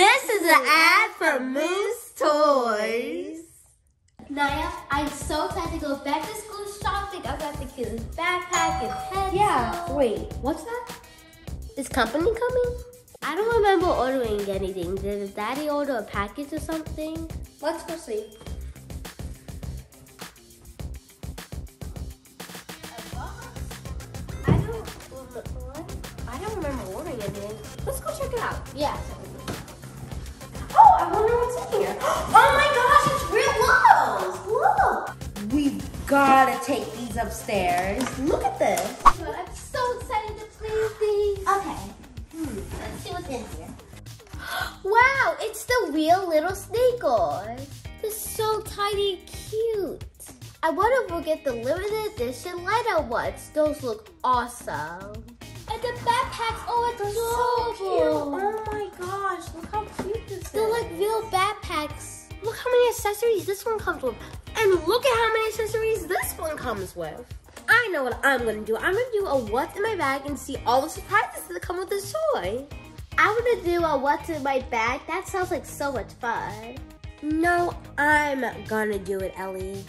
This is an ad for Moose Toys. Naiah, I'm so excited to go back to school shopping. I've got the kids' backpack and pencil. Yeah, wait, what's that? Is company coming? I don't remember ordering anything. Did Daddy order a package or something? Let's go see. I don't remember ordering anything. Let's go check it out. Yeah. Oh, I wonder what's in here. Oh my gosh, it's Real Littles. Look. We've got to take these upstairs. Look at this. I'm so excited to play with these. Okay. Let's see what's in here. Wow, it's the Real Littles snake oil. They're so tiny and cute. I wonder if we'll get the limited edition light-out ones. Those look awesome. And the backpacks, oh, it's adorable. So cute. Oh my gosh, look how cute this is. They're like real backpacks. Look how many accessories this one comes with. And look at how many accessories this one comes with. I know what I'm gonna do. I'm gonna do a what's in my bag and see all the surprises that come with this toy. I'm gonna do a what's in my bag. That sounds like so much fun. No, I'm gonna do it, Ellie.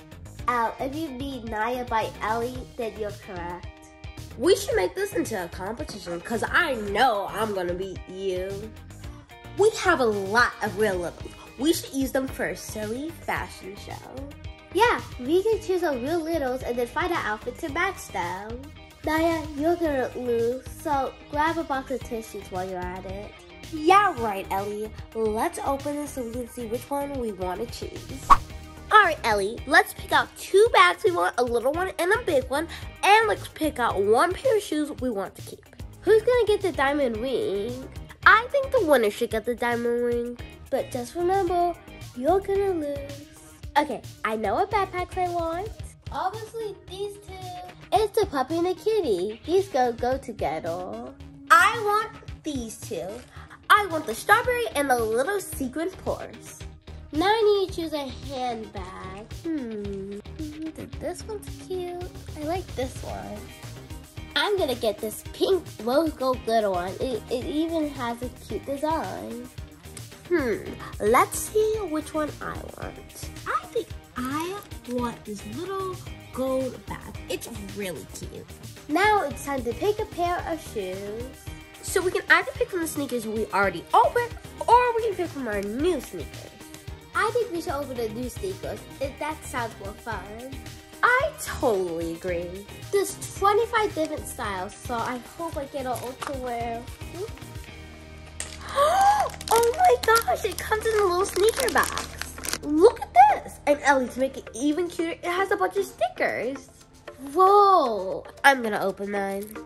Oh, if you mean Naiah by Elli, then you're correct. We should make this into a competition because I know I'm gonna beat you. We have a lot of Real Littles. We should use them for a silly fashion show. Yeah, we can choose our Real Littles and then find an outfit to match them. Naiah, you're gonna lose, so grab a box of tissues while you're at it. Yeah, right, Ellie. Let's open this so we can see which one we want to choose. Alright, Ellie, let's pick out two bags we want, a little one and a big one, and let's pick out one pair of shoes we want to keep. Who's gonna get the diamond ring? I think the winner should get the diamond ring, but just remember, you're gonna lose. Okay, I know what backpacks I want. Obviously, these two. It's a puppy and a kitty. These go together. I want these two. I want the strawberry and the little sequin purse. Now I need to choose a handbag. This one's cute. I like this one. I'm gonna get this pink rose gold glitter one. It even has a cute design. Let's see which one I want. I think I want this little gold bag. It's really cute. Now it's time to pick a pair of shoes. So we can either pick from the sneakers we already opened, or we can pick from our new sneakers. I think we should open the new sneakers. That sounds more fun. I totally agree. There's 25 different styles, so I hope I get an ultra wear. Oh my gosh, it comes in a little sneaker box. Look at this. And Ellie, to make it even cuter, it has a bunch of stickers. Whoa. I'm gonna open mine.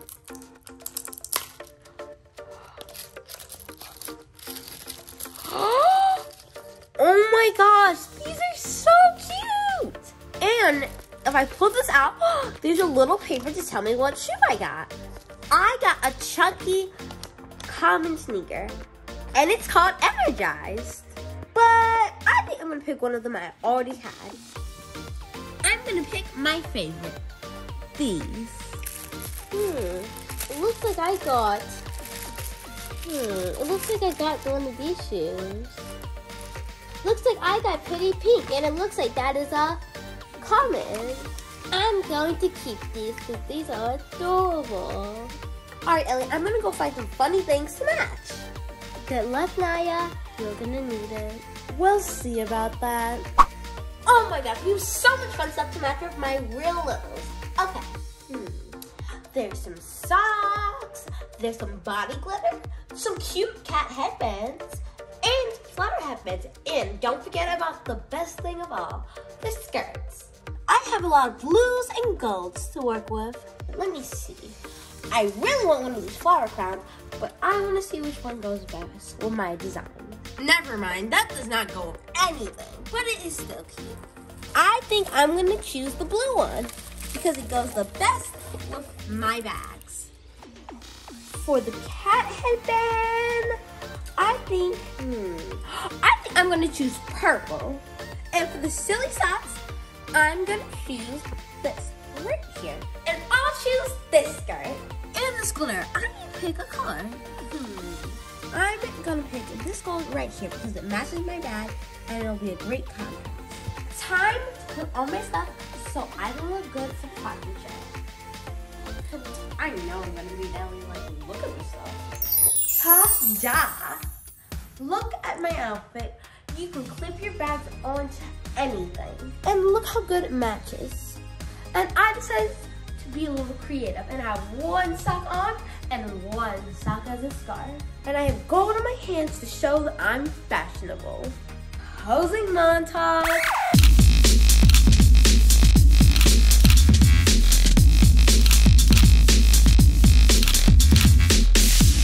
Oh my gosh, these are so cute. And if I pull this out, there's a little paper to tell me what shoe I got. I got a chunky common sneaker, and it's called Energized. But I think I'm gonna pick one of them I already had. I'm gonna pick my favorite, these. It looks like I got, it looks like I got one of these shoes. Looks like I got pretty pink, and it looks like that is a common. I'm going to keep these because these are adorable. Alright, Ellie, I'm gonna go find some funny things to match. Good luck, Naiah. You're gonna need it. We'll see about that. Oh my gosh, we have so much fun stuff to match with my Real Littles. Okay. There's some socks, there's some body glitter, some cute cat headbands, and flutter headbands. And don't forget about the best thing of all, the skirts. I have a lot of blues and golds to work with. Let me see. I really want one of these flower crowns, but I want to see which one goes best with my design. Never mind, that does not go with anything, but it is still cute. I think I'm going to choose the blue one because it goes the best with my bags. For the cat headband, I think I'm gonna choose purple. And for the silly socks, I'm gonna choose this right here. And I'll choose this skirt. And this glitter, I need to pick a color. I'm gonna pick this gold right here because it matches my bag and it'll be a great combo. Time to put on my stuff so I don't look good for coffee chat. I know I'm gonna be Elli like, look at myself. Ta-da! Look at my outfit. You can clip your bags onto anything. And look how good it matches. And I decided to be a little creative and I have one sock on and one sock as a scarf. And I have gold on my hands to show that I'm fashionable. Posing montage.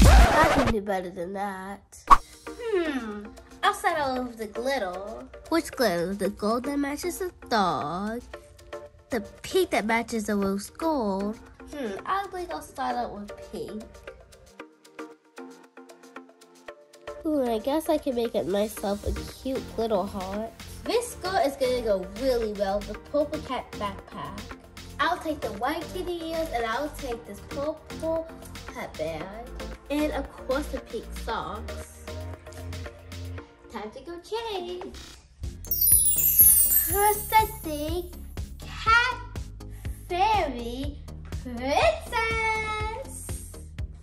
I can do better than that. I'll settle with the glitter. Which glitter? The gold that matches the dog, the pink that matches the rose gold. I think I'll start out with pink. Ooh, I guess I can make it myself a cute little heart. This skirt is gonna go really well with purple cat backpack. I'll take the white kitty ears and I'll take this purple headband. And of course the pink socks. Time to go change. Processing cat fairy princess.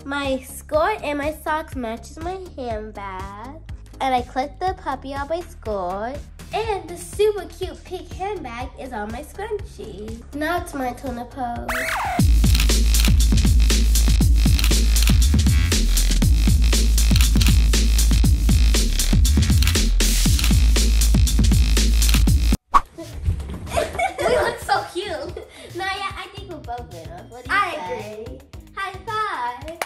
My skirt and my socks matches my handbag. And I clipped the puppy on my skirt. And the super cute pink handbag is on my scrunchie. Now it's my turn to pose. Naiah, I think we're both winner. What do you say? I agree. High five.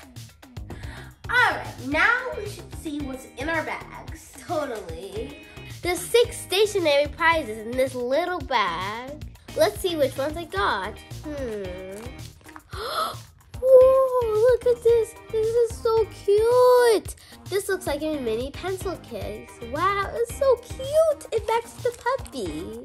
Alright, now we should see what's in our bags. Totally. There's 6 stationary prizes in this little bag. Let's see which ones I got. Whoa, look at this. This is so cute. This looks like a mini pencil case. Wow, it's so cute. It matches the puppy.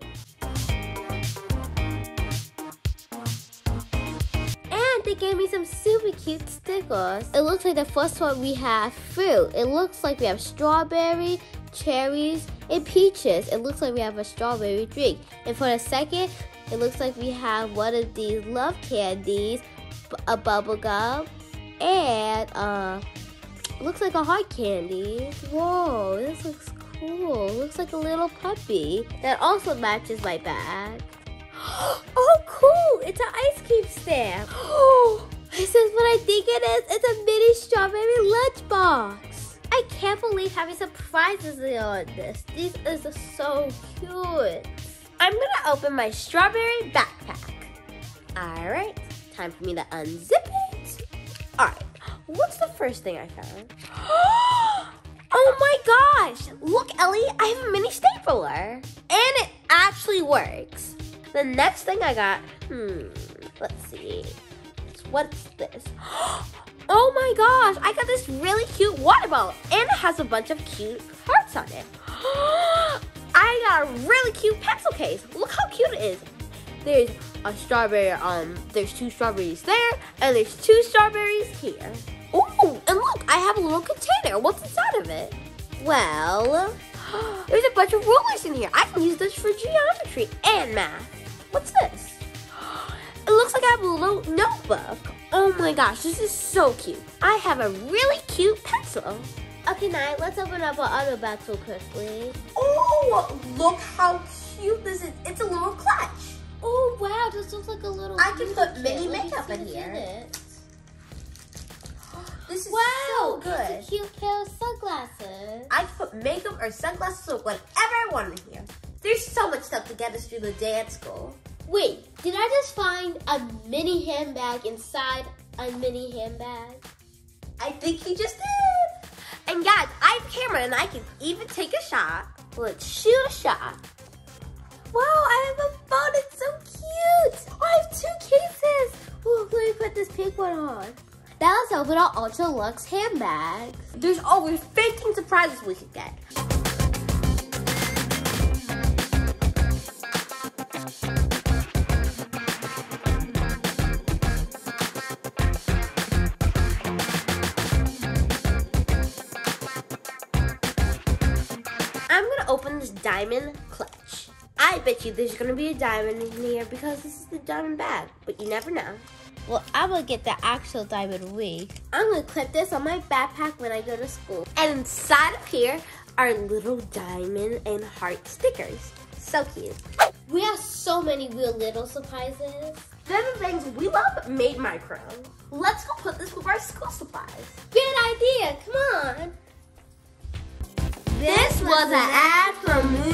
They gave me some super cute stickers. It looks like the first one we have fruit. It looks like we have strawberry, cherries, and peaches. It looks like we have a strawberry drink. And for the second, it looks like we have one of these love candies, a bubble gum, and it looks like a heart candy. Whoa, this looks cool. It looks like a little puppy. That also matches my bag. Oh, cool! It's an ice cream stand. Oh, this is what I think it is. It's a mini strawberry lunchbox. I can't believe having surprises on this. These are so cute. I'm gonna open my strawberry backpack. All right, time for me to unzip it. All right, what's the first thing I found? Oh my gosh! Look, Elli, I have a mini stapler, and it actually works. The next thing I got, let's see. What's this? Oh my gosh, I got this really cute water bottle and it has a bunch of cute hearts on it. I got a really cute pencil case. Look how cute it is. There's a strawberry, there's 2 strawberries there and there's 2 strawberries here. Oh, and look, I have a little container. What's inside of it? Well, there's a bunch of rulers in here. I can use this for geometry and math. What's this? It looks like I have a little notebook. Oh my gosh, this is so cute. I have a really cute pencil. Okay, Naiah, let's open up our other bag so quickly. Oh, look how cute this is. It's a little clutch. Oh, wow, this looks like a little... I can put mini makeup in here. This is so good. It's a cute pair of sunglasses. I can put makeup or sunglasses or whatever I want in here. There's so much stuff to get us through the day at school. Wait, did I just find a mini handbag inside a mini handbag? I think you just did. And guys, I have a camera and I can even take a shot. Let's shoot a shot. Wow, I have a phone. It's so cute. I have 2 cases. Ooh, let me put this pink one on. Now let's open our ultra luxe handbags. There's always 15 surprises we could get. open this diamond clutch. I bet you there's gonna be a diamond in here because this is the diamond bag, but you never know. Well, I'm gonna get the actual diamond wig. I'm gonna clip this on my backpack when I go to school. And inside of here are little diamond and heart stickers. So cute. We have so many Real Littles surprises. They're the things we love made micro. Let's go put this with our school supplies. Good idea, come on. This was an ad from Moose Toys.